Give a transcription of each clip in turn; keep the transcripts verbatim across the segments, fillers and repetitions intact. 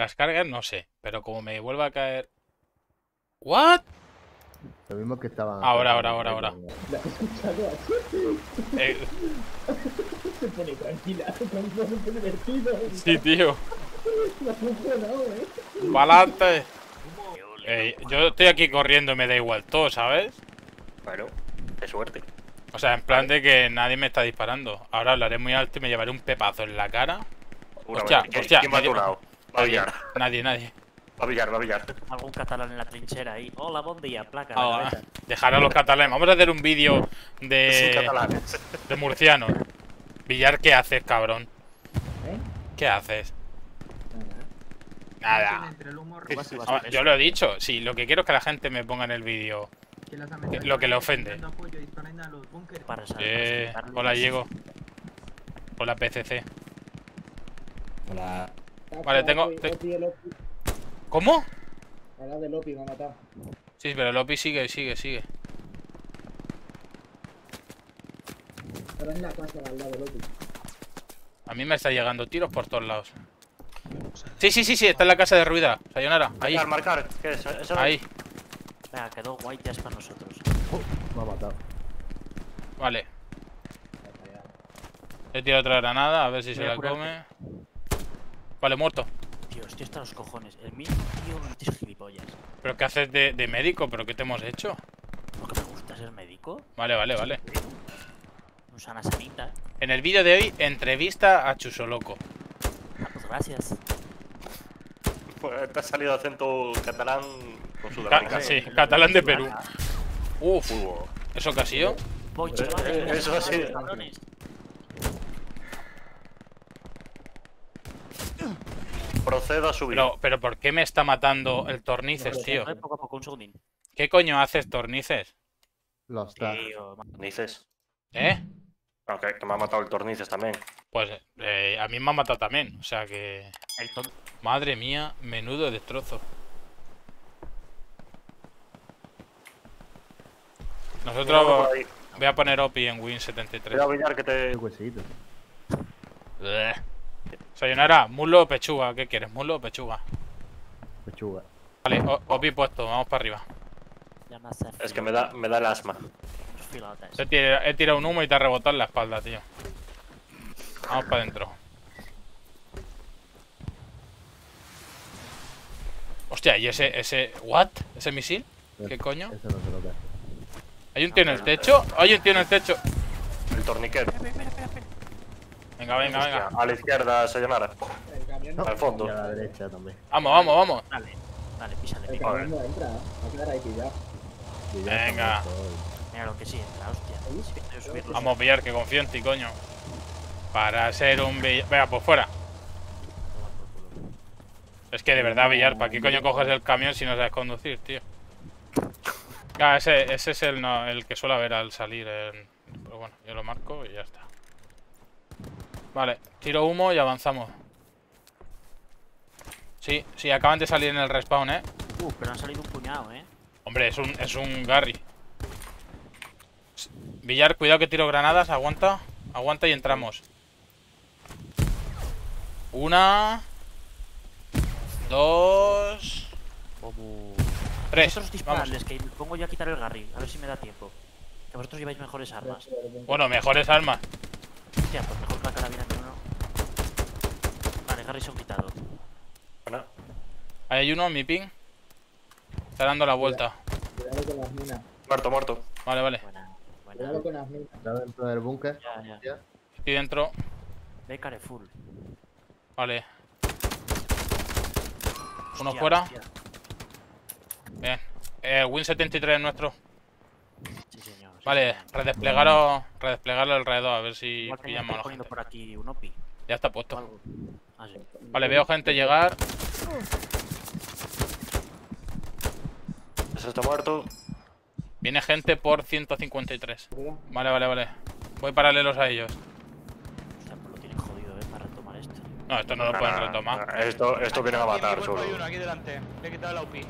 Las cargas no sé, pero como me vuelva a caer... ¿What? Lo mismo que estaba... Ahora, ahora, ahora, ahora. ¿La has escuchado así? Eh... Se pone tranquila, se pone divertido. Sí, tío. No ha funcionado, eh. ¡Palante! Ey, yo estoy aquí corriendo y me da igual todo, ¿sabes? Claro, qué suerte. O sea, en plan de que nadie me está disparando. Ahora hablaré muy alto y me llevaré un pepazo en la cara. Hostia, hostia. ¿Quién va a tu lado? Va a pillar. Nadie, nadie. Va a pillar, va a pillar. Algún catalán en la trinchera ahí. Hola, buen día, placa. Ah, dejar a los catalanes. Vamos a hacer un vídeo de... Sin catalanes. De murcianos. Villar, ¿qué haces, cabrón? ¿Eh? ¿Qué haces? Nada. Ahora, yo lo he dicho. Sí, lo que quiero es que la gente me ponga en el vídeo lo que le ofende. Eh, hola, Diego. Hola, P C C. Hola. Vale, tengo... Te... ¿Cómo? Ahora de Lopi me ha matado. Sí, pero Lopi sigue, sigue, sigue. Pero es la casa al lado de Lopi. A mí me están llegando tiros por todos lados. Sí, sí, sí, sí, está en la casa de Ruida. Sayonara, ahí. Marcar, marcar. ¿Qué es? ¿Eso no? Ahí. Venga, quedó guay, ya es para nosotros. Uh, me ha matado. Vale. He tirado otra granada, a ver si se la come. Vale, muerto. Dios, tío, está los cojones. El mío, tío, no tienes gilipollas. ¿Pero qué haces de, de médico? ¿Pero qué te hemos hecho? Porque me gusta ser médico. Vale, vale, vale. Usana sanita. En el vídeo de hoy, entrevista a Chusoloco. Ah, pues gracias. Pues te ha salido acento catalán con Sudamérica. Sí, catalán de Perú. Uf, ¿eso qué ha sido? Eso ha sido. Procedo a subir. Pero, pero ¿por qué me está matando el Tornices, tío? ¿Qué coño haces, Tornices? Los Tornices. ¿Eh? No, que, que me ha matado el Tornices también. Pues eh, a mí me ha matado también, o sea que... El ton... Madre mía, menudo destrozo. Nosotros... Voy a poner O P I en Win setenta y tres. Voy a brillar que te... Huesito. Sayonara, muslo o pechuga, ¿qué quieres? ¿Muslo o pechuga? Pechuga. Vale, O P I puesto, vamos para arriba. Es que me da, me da el asma. He tirado, he tirado un humo y te ha rebotado en la espalda, tío. Vamos para adentro. Hostia, ¿y ese, ese, what? ¿Ese misil? ¿Qué coño? Eso no se lo da. ¿Hay un tío en el techo? ¡Hay un tío en el techo! El torniquero. Venga, venga, venga. A la izquierda, Sayonara. Al fondo. Y a la derecha también. Vamos, vamos, vamos. Dale, dale, písale, písale. No entra, va a quedar ahí pillado. Venga. Mira lo que sí entra, hostia. Vamos a pillar, que confío en ti, coño. Para ser un billar. Venga, pues fuera. Es que de verdad, billar, ¿para qué coño coges el camión si no sabes conducir, tío? Ah, ese, ese es el, no, el que suele haber al salir. En... Pero bueno, yo lo marco y ya está. Vale, tiro humo y avanzamos. Sí, sí, acaban de salir en el respawn, eh. Uh, pero han salido un puñado, eh. Hombre, es un, es un Garry. Villar, cuidado que tiro granadas, aguanta. Aguanta y entramos. Una. Dos. Como... Tres. Vosotros disparadles, que pongo yo a quitar el Garry. A ver si me da tiempo. Que vosotros lleváis mejores armas. Bueno, mejores armas. Hostia, pues mejor la carabina que uno. Vale, Garry se ha quitado. Bueno. Ahí hay uno en mi ping. Está dando la vuelta. Cuidado con las minas. Muerto, muerto. Vale, vale. Buena. Cuidado con las minas. Está dentro del búnker. Ya, ya. Estoy dentro. Ve Carrefour. Vale. Uno hostia, fuera. Hostia. Bien. Eh, Win setenta y tres es nuestro. Sí, señor. Vale, redesplegaros, redesplegarlo alrededor, a ver si pillamos a la gente. Por aquí un O P I. Ya está puesto. Ah, sí. Vale, veo gente llegar. Eso está muerto. Viene gente por ciento cincuenta y tres. Vale, vale, vale. Voy paralelos a ellos. O sea, pues lo tienen jodido, ¿eh? Para retomar esto. No, esto no lo nah, pueden retomar. Nah, esto, esto viene a matar, solo. Hay uno aquí delante. Le he quitado la U P I.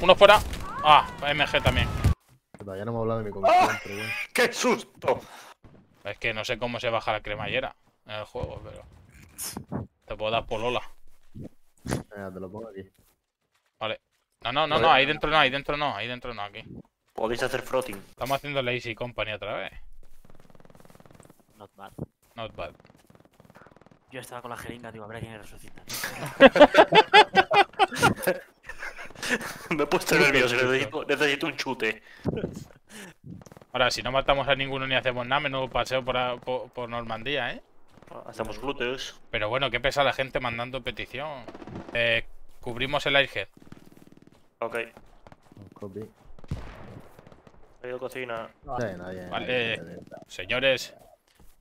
Uno fuera. Ah, M G también. Ya no me he hablado de mi conversión, ¡ah! Pero bueno. ¡Qué susto! Es que no sé cómo se baja la cremallera en el juego, pero. Te puedo dar polola. Mira, te lo pongo aquí. Vale. No, no, no, no, ahí dentro no, ahí dentro no, ahí dentro no, aquí. Podéis hacer frotting. Estamos haciendo la Easy Company otra vez. Not bad. Not bad. Yo estaba con la jeringa, digo, a ver a quién me resucita. Me he puesto nervioso, necesito, necesito un chute. Ahora, si no matamos a ninguno ni hacemos nada, menudo paseo por, a, por, por Normandía, ¿eh? Hacemos glúteos. Pero bueno, qué pesa la gente mandando petición. Eh, cubrimos el airhead. Ok. Copy. He ido a cocina. Bien, bien, vale, bien, bien, bien. Señores,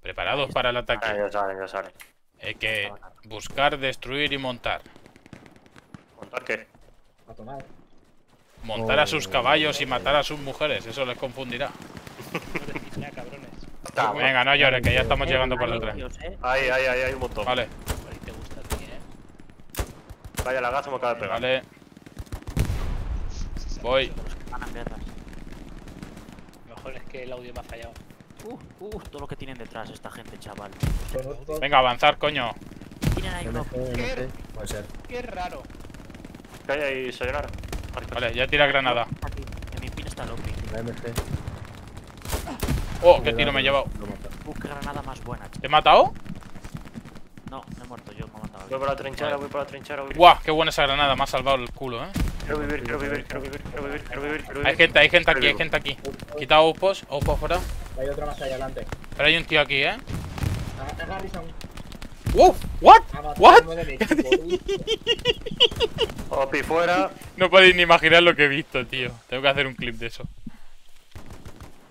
preparados para el ataque. Ah, ya salen, ya salen. Hay que buscar, destruir y montar. ¿Montar qué? A tomar. Montar oh, a sus caballos oh, y matar a sus mujeres, eso les confundirá. Venga, no llores, que ya estamos llegando por detrás. Ahí, ahí, ahí, hay un montón. Vale. Te gusta a ti, ¿eh? Vaya la gaza me acaba de pegar. Vale. Voy. Lo mejor es que el audio me ha fallado. Uh, uh, todo lo que tienen detrás esta gente, chaval. Venga, avanzar, coño. Qué, qué raro. Calla y Sayonara. Vale, ya tira granada. En mi pin está Loki. Oh, qué tiro me he llevado. Uh, qué granada más buena. ¿Te he matado? No, no he muerto yo, me he matado. Voy para la trinchera, voy para la trinchera. Guau, qué buena esa granada, me ha salvado el culo, eh. Quiero vivir, quiero vivir, quiero vivir, quiero vivir, quiero vivir, quiero vivir. Hay gente, hay gente aquí, hay gente aquí. Quitado outpost, outpost fuera. Hay otro más allá adelante. Pero hay un tío aquí, eh. ¡Wow! ¿What? ¿What? Opi, fuera. No podéis ni imaginar lo que he visto, tío. Tengo que hacer un clip de eso.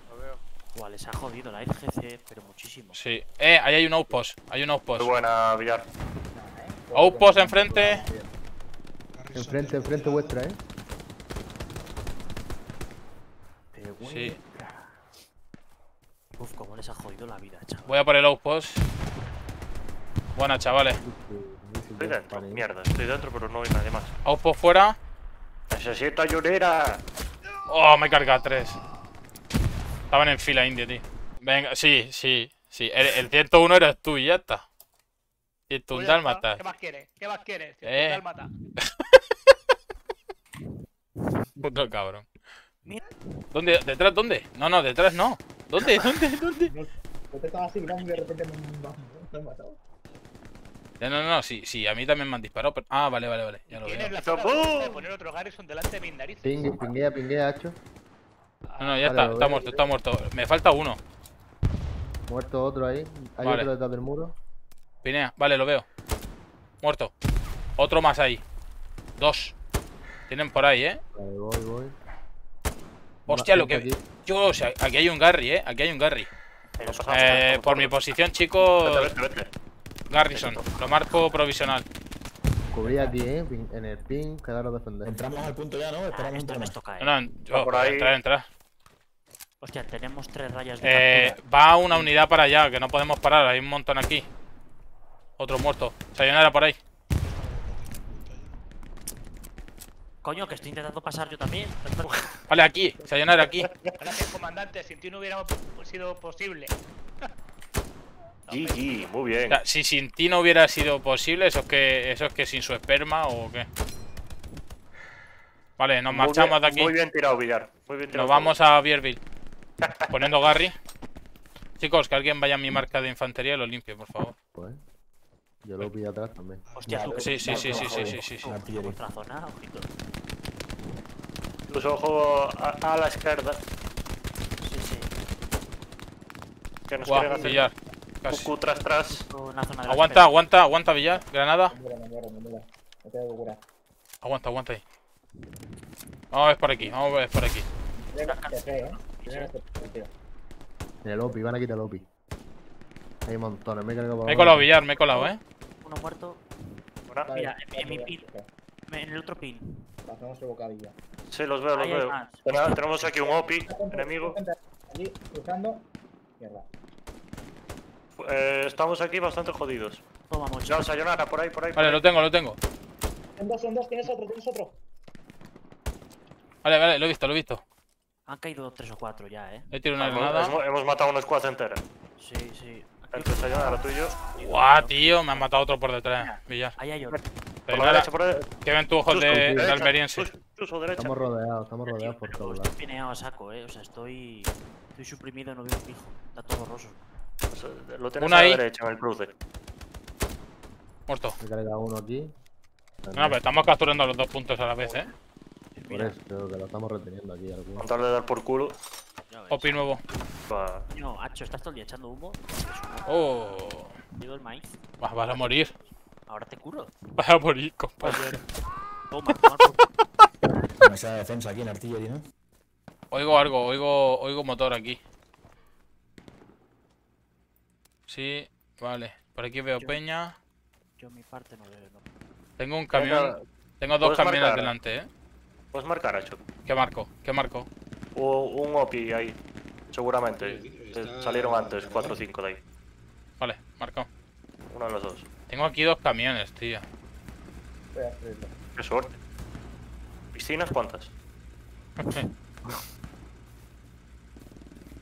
Lo veo. Guau, les ha jodido la R G C, pero muchísimo. Sí. Eh, ahí hay un outpost. Hay un outpost. Muy buena, Villar. Outpost enfrente. Enfrente, enfrente vuestra, eh. Sí. Uf, cómo les ha jodido la vida, chaval. Voy a por el outpost. Buena, chavales. Estoy dentro, mierda, estoy dentro, pero no hay nadie más. Outpost fuera. Necesito ayudera. Oh, me he cargado tres. Estaban en fila india, tío. Venga, sí, sí, sí. El, el ciento uno eres tú y ya está. Y tú un dálmata. ¿Qué más quieres? ¿Qué más quieres? Eh. Dálmata. Puto cabrón. ¿Dónde? ¿Detrás? ¿Dónde? No, no, detrás no. ¿Dónde? ¿Dónde? ¿Dónde? Yo te estaba así, y de repente me han matado. No, no, no, sí, sí, a mí también me han disparado, pero... Ah, vale, vale, vale, ya lo veo. Tienes la zona de poner otro Garrison delante de mis narices. Pingue, pinguea, pinguea, hacho. No, no, ya vale, está, está muerto, está muerto. Me falta uno. Muerto otro ahí. Hay vale. Otro detrás del muro. Pinea, vale, lo veo. Muerto. Otro más ahí. Dos. Tienen por ahí, eh. Vale, voy, voy. Hostia, lo que... Aquí. Yo, o sea, aquí hay un Garry, eh. Aquí hay un Garry. Eh, eh por mi posición, chicos... Vete, vete, vete. Garrison, lo marco provisional. Cubrí a ti, eh, en el ping, quedaros a defender. Entramos al punto ya, ¿no? Esperamos ah, nos toca, eh. No, no, yo, por ahí. Entrar, entrar. Hostia, tenemos tres rayas de eh, captura. Va una unidad para allá, que no podemos parar, hay un montón aquí. Otro muerto. Sayonara por ahí. Coño, que estoy intentando pasar yo también. Vale, aquí, Sayonara aquí. Gracias, comandante, sin ti no hubiera sido posible. G G, muy bien. O sea, si sin ti no hubiera sido posible, eso es que eso es que sin su esperma o qué. Vale, nos muy marchamos bien, de aquí. Muy bien tirado, Villar. Muy bien tirado. Nos vamos a Bierville. Poniendo Garry. Chicos, que alguien vaya a mi marca de infantería y lo limpie, por favor. Pues, yo lo pillo atrás también. Hostia, tú. Sí, sí, sí, sí, sí, sí, sí. Tus ojos a, a la izquierda. Sí, sí. Que nos quieren hacer. Cucu, tras, tras. Aguanta, aguanta, aguanta, Villar. Granada. Aguanta, aguanta ahí. Vamos a ver por aquí, vamos a ver por aquí. En el O P I, van a quitar el O P I. Hay montones, me he colado. Me he colado, Villar, me he colado, eh. Uno muerto. Mira, en mi pin. En el otro pin. Sí, los veo, los veo. Tenemos aquí un O P I, enemigo. Allí, cruzando. Mierda. Eh, estamos aquí bastante jodidos. Toma, mucho. Sayonara, por ahí, por ahí. Vale, por ahí. Lo tengo, lo tengo. Son dos, son dos, tienes otro, tienes otro. Vale, vale, lo he visto, lo he visto. Han caído tres o cuatro ya, eh. He tirado una granada. Hemos, hemos matado a unos squads enteros. Sí, sí. El que está allá, ahora tuyo. Guau, tío, me han matado otro por detrás, Villar. Ahí hay otro. Por la derecha, por la derecha. Que ven tu ojos de almeriense. Estamos rodeados, estamos rodeados por todos lados. Estoy pineado a saco, eh. O sea, estoy. Estoy suprimido, no veo fijo. Está todo borroso. Lo tienes a la derecha, el cruce. Muerto. Me carga uno aquí. No, pero estamos capturando los dos puntos a la vez, eh. Por eso, creo que lo estamos reteniendo aquí. Contar de dar por culo. Opi nuevo. No, Hacho, estás todo el día echando humo. Oh. Llevo el maíz. Vas, vas a morir. Ahora te curo. Vas a morir, compañero. Toma, toma. Demasiada de defensa aquí en artillería, ¿no? Oigo algo, oigo, oigo motor aquí. Sí, vale. Por aquí veo yo, peña. Yo mi parte no veo. No. Tengo un camión. Tengo dos camiones marcar, delante, eh. ¿Puedes marcar, Hacho? ¿Qué marco? ¿Qué marco? O un O P I ahí, seguramente. Está... Salieron antes, cuatro o cinco de ahí. Vale, marco. Uno de los dos. Tengo aquí dos camiones, tío. Voy a abrirlo. Qué suerte. ¿Piscinas cuántas?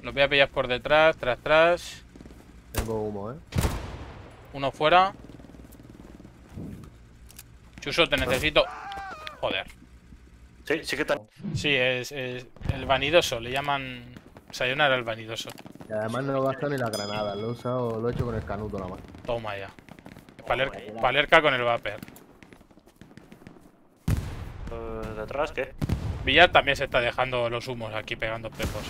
Los voy a pillar por detrás, tras, tras. Tengo humo, eh. Uno fuera. Chuso, te necesito. Joder. Sí, sí que tan... Sí, es, es el vanidoso, le llaman... Sayonara el vanidoso. Y además no lo gasto ni la granada, lo he usado, lo he hecho con el canuto nada más. Toma ya. Palerca, Palerca con el Vapor. Uh, ¿Detrás qué? Villar también se está dejando los humos aquí pegando pepos.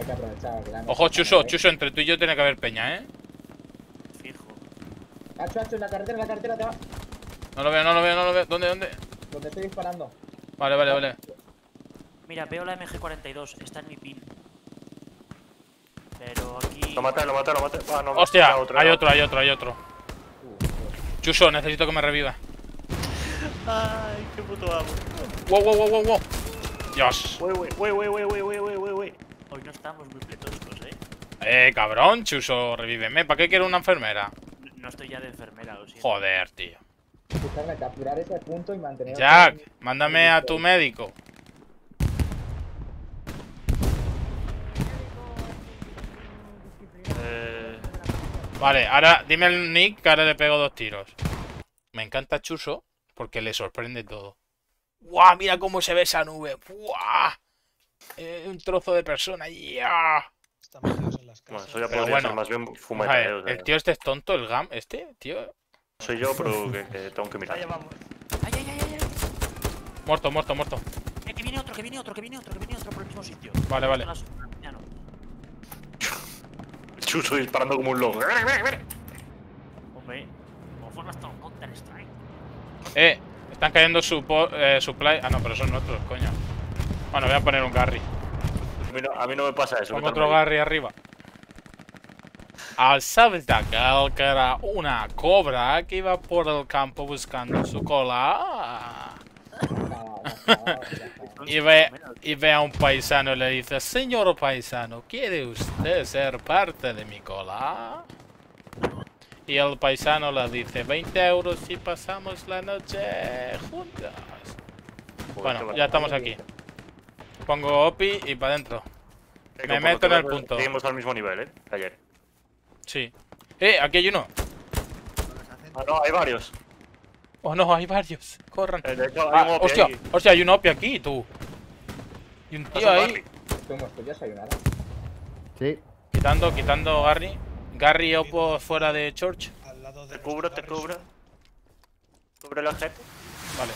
Hay que aprovechar, claro. Ojo, Chuso, Chuso, entre tú y yo tiene que haber peña, ¿eh? Hacho, Hacho, en la carretera, en la carretera te va. No lo veo, no lo veo, no lo veo. ¿Dónde, dónde? Donde estoy disparando. Vale, vale, vale. Mira, veo la M G cuarenta y dos, está en mi pin. Pero aquí... Lo maté, lo maté, lo maté. Ah, no, hostia, otro, hay otro, hay otro, hay otro. Uh, Chuso, necesito que me reviva. Ay, qué puto amo. Wow, wow, wow, wow, wow. Dios. Wey, wey, wey, wey, wey, wey, wey, wey, wey. Hoy no estamos muy pletónicos, eh. Eh, cabrón, Chuso, revíveme. ¿Para qué quiero una enfermera? No estoy ya de enfermera, lo siento. Joder, tío. Capturar ese punto y mantener... Jack, el... mándame a tu médico. Eh... Vale, ahora dime el nick que ahora le pego dos tiros. Me encanta Chuso porque le sorprende todo. ¡Guau! Mira cómo se ve esa nube. ¡Guau! Eh, un trozo de persona. ¡Ya! Estamos en las casas. Bueno, eso ya podría bueno, ser más bien fumeteo. O sea, el tío este es tonto, el G A M, este, tío. Soy yo, pero que, que tengo que mirar. Ahí vamos. Ay, ay, ay, ay. Muerto, muerto, muerto. Eh, que viene otro, que viene otro, que viene otro, que viene otro por el mismo sitio. Vale, vale. Ya no. Chuso disparando como un loco. Hombre, como formas todo Counter Strike. Eh, están cayendo su eh, supply. Ah, no, pero son otros, coño. Bueno, voy a poner un carry. A mí, no, a mí no me pasa eso. Pongo otro Garry arriba. Al saber que era una cobra que iba por el campo buscando su cola. y, ve, y ve a un paisano y le dice, señor paisano, ¿quiere usted ser parte de mi cola? Y el paisano le dice, veinte euros si pasamos la noche juntas. Bueno, ya estamos aquí. Pongo O P I y para adentro. Me meto en el punto. Seguimos al mismo nivel, eh. Ayer. Sí. Eh, aquí hay uno. Ah, no, hay varios. Oh, no, hay varios. Corran. Eh, hecho, hay ah, hostia, ahí. Hostia, hay un O P I aquí, tú. Y un tío ahí. Sí. Quitando, quitando Garry. Garry Oppo fuera de Church. Al lado de te cubro, te cubro. Cubre la gente. Vale.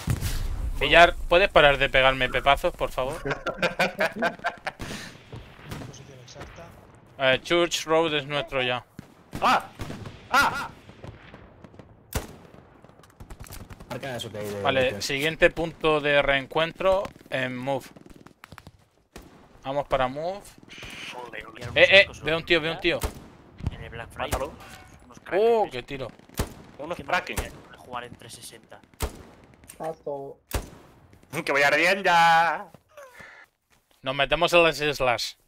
Villar, ¿puedes parar de pegarme pepazos, por favor? eh, Church Road es nuestro ya. ¡Ah! ¡Ah! Vale, siguiente punto de reencuentro en Move. Vamos para Move. Eh, eh, veo un tío, veo un tío. En el Black Friday. ¡Oh, qué tiro! Unos cracking, eh. Jugar en trescientos sesenta. Paso. ¡Que voy ardiendo! Nos metemos en las islas.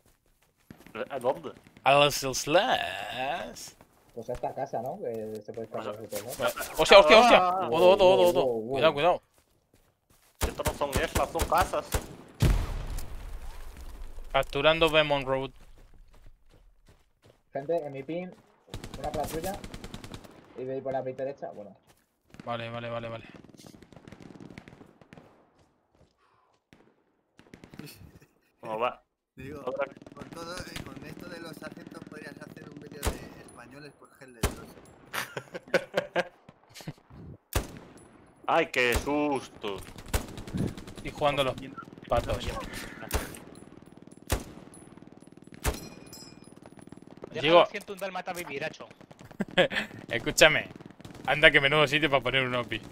¿A dónde? A las islas. Pues a esta casa, ¿no? Que se puede estar nosotros, ¿no? ¡Hostia, hostia, hostia! ¡Odo, odo, odo, odo! Cuidado, cuidado. Estas no son islas, son casas. Capturando Vermont Road. Gente, en mi pin, una para la tuya. Y de ahí por la pista derecha, bueno. Vale, vale, vale, vale. ¿Cómo va? Digo, ¿Otra? Con, todo, con esto de los sargentos podrías hacer un vídeo de españoles por gel de los. ¡Ay, qué susto! Y jugando los patos. Digo, siento un dalmata viviracho. Escúchame. Anda, que menudo sitio para poner un O P I.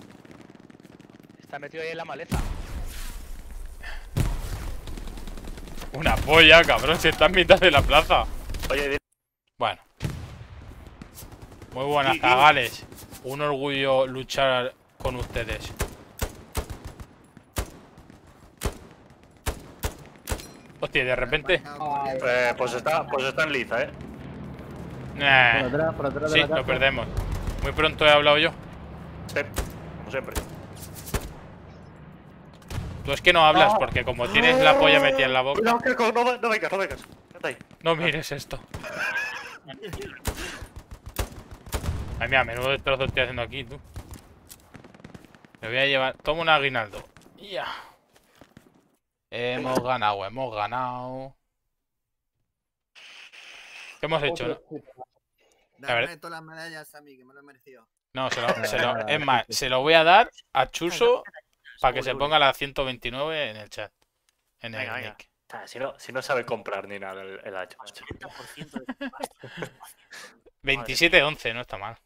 Está metido ahí en la maleza. Una polla, cabrón, si está en mitad de la plaza. Oye, bueno. Muy buenas, cagales. Un orgullo luchar con ustedes. Hostia, de repente. Eh, pues está, pues está en liza, eh. Nah. Por atrás, por atrás de la casa. Sí, lo perdemos. Muy pronto he hablado yo. Sí, como siempre. Tú es que no hablas, porque como tienes la polla metida en la boca... No, no, no vengas, no vengas. No mires esto. Ay, mira, menudo destrozo estoy haciendo aquí, tú. Me voy a llevar... Toma un aguinaldo. Ya. Hemos ganado, hemos ganado. ¿Qué hemos hecho, no? Dame todas las medallas a mí, que me lo he merecido. No, se lo, se lo, es más, se lo voy a dar a Chuso... Para que se ponga la ciento veintinueve en el chat. En el venga, venga. Si, no, si no sabe comprar ni nada el, el hacha. veintisiete once, no está mal.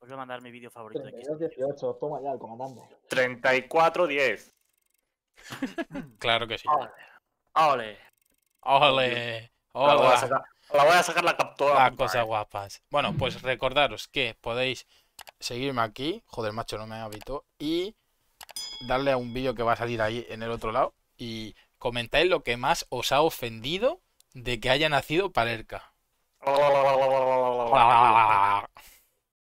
Os voy a mandar mi vídeo favorito. treinta y dos dieciocho, toma ya el comandante. treinta y cuatro diez. Claro que sí. Ole. Ole. Ole. La voy a sacar, la, voy a sacar la captura. Las cosas guapas. Bueno, pues recordaros que podéis seguirme aquí. Joder, macho, no me habito. Y... darle a un vídeo que va a salir ahí en el otro lado y comentáis lo que más os ha ofendido de que haya nacido Palerca.